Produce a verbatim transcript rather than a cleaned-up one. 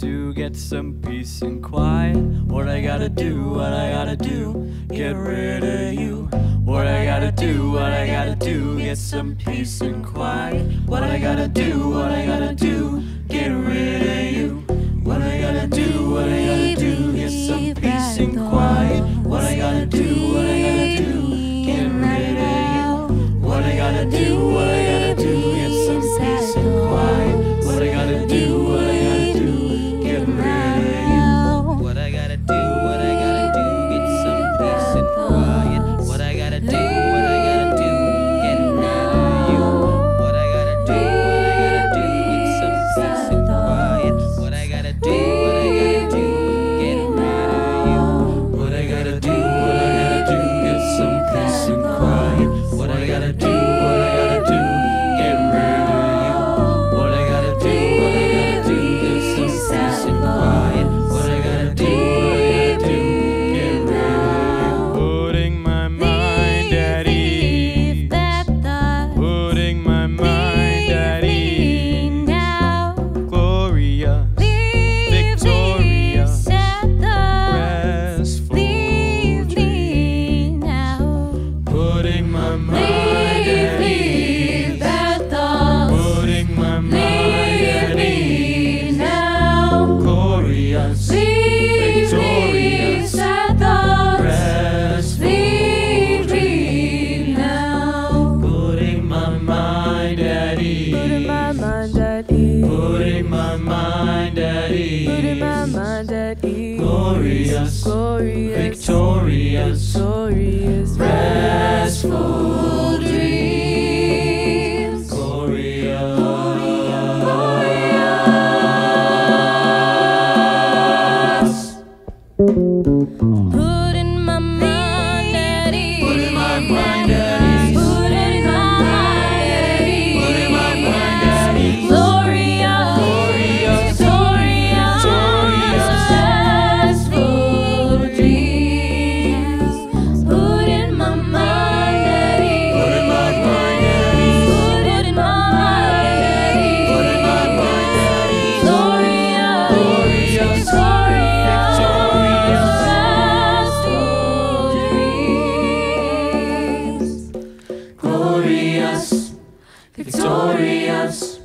do, get some peace and quiet. What I gotta do, what I gotta do, get rid of you. What I gotta do, what I gotta do, get some peace and quiet. What I gotta do, what I gotta do, get rid of you. What I gotta do, what I gotta do, get some peace and quiet. What I gotta do, what I gotta do, get rid of you. What I gotta do, what I gotta do, get some peace and quiet. What I gotta do, what I gotta do, get rid of you. What I gotta do, what I gotta do, get some peace and quiet. What I gotta do, what I gotta do, get rid of you. What I gotta do, what I gotta do, get some peace and quiet. What I gotta do, what I gotta do, get rid of you. What I gotta do, what I gotta do, get some peace and quiet. What I gotta do, what I gotta do, get rid of you. Glorious, glorious, victorious, glorious, restful dreams. Glorious, glorious, glorious. Put in my mind at ease. Put in my mind at ease. Put in my mind at ease. Put in my mind at ease. Glorious, glorious, glorious, glorious. Victorious, victorious.